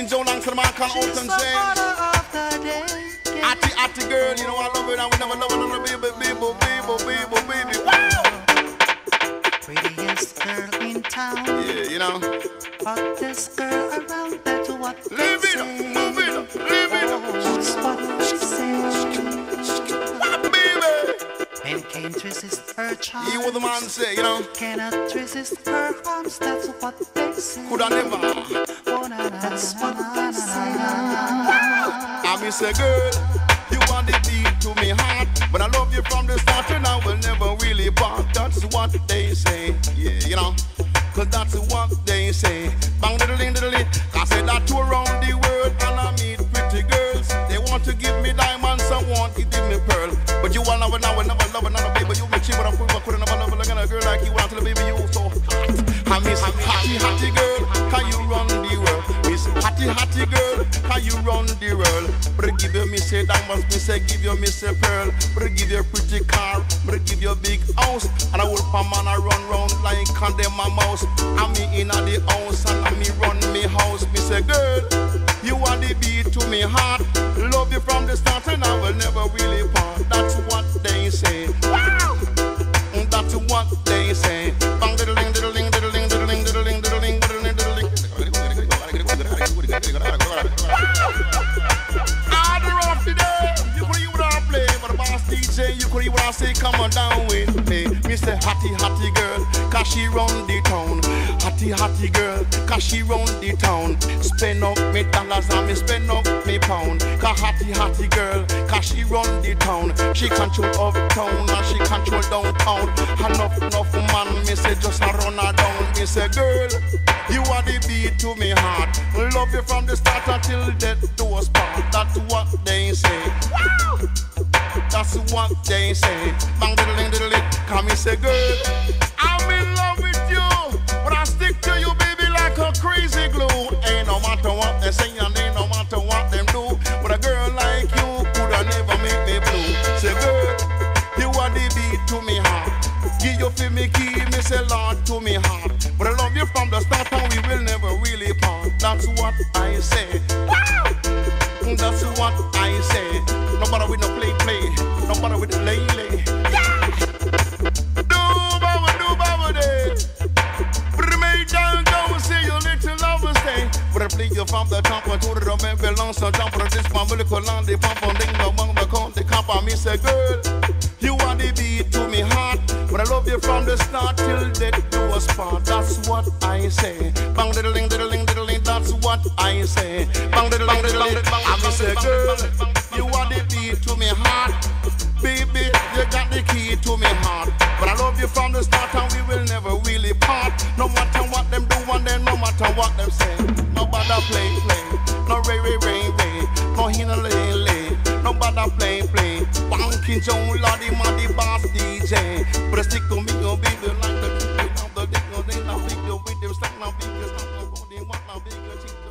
King Jones and Sir Michael Oaten James. Attie girl, you know I love her and we never love another baby. Wow! Prettiest girl in town. Yeah, you know. Hottest girl around, that's what they say. Leave it up. That's what they say. What, baby? Men can't resist her charms. You what the man say, you know. Cannot resist her arms, that's what they say. Could I never? That's what they say. I miss a girl, you are the deep to me heart, but I love you from the start and I will never really part. That's what they say, yeah, you know, cause that's what they say. Bang diddle-ding-diddle-ding. I said that to around the world and I meet pretty girls. They want to give me diamonds, I want to give me pearl. But you are now and I will never love another baby. You make sure what I'm putting, I could never love another girl like you. Until baby you so hot. I miss a Hattie girl, can you run the world? Hattie girl, how you run the world? But give you me say diamonds, me say give you me say pearl. But give you a pretty car, but give you a big house. And I wolf a man I run round like condemn my mouse. And me in at the house and I me run me house. Me say girl, you are the beat to me heart. Love you from the start and I will never really part. That's what they say. Wow! That's what they say. Bang diddle ding diddle ding diddle ding diddle ding diddle ding diddle ding diddle ding. I don't know today. You could even play, but the boss DJ, you could even say, come on down with me. Mr. Hattie girl, cause she run the town. Hattie girl, cause she run the town. Spend up me dollars and me spend up me pound. Cause Hattie girl, cause she run the town. She control uptown and she control downtown. Enough man, me say just a run her down. Me say girl, you are the beat to me heart. Love you from the start until death do us part. That's what they say. Wow! That's what they say. Bang diddling diddling, come me say girl, I'm in love with you, but I stick to you, baby, like a crazy glue. Ain't no matter what they say and ain't no matter what them do. But a girl like you could never make me blue. Say girl, you are the beat to me heart. Give you feel me key, me say Lord to me heart. But I love you from the start and we will never really part. That's what I say. Wow! That's what I say. No matter with no play. No matter with the lay. Yeah! Do baba day. But me down go see your little lover stay. But I play you from the top and to the man belongs to jump for this one miracle land the pump on ding among the country camp and me say girl, you are the beat to me heart. But I love you from the start till death do us part. That's what I say. Bang diddling diddling. That's what I say. Bang diddling diddling. I say, girl, you are the beat to me heart. Baby, you got the key to me heart. But I love you from the start and we will never really part. No matter what them do and then no matter what them say. No bother play. No ray. No hina lay. No bother play. Banky John Lottie Money Boss DJ. But I stick to me, you'll be the light. The dick, no, they not big, you'll be the stack, not big, the stack, no, they want not big, the cheek.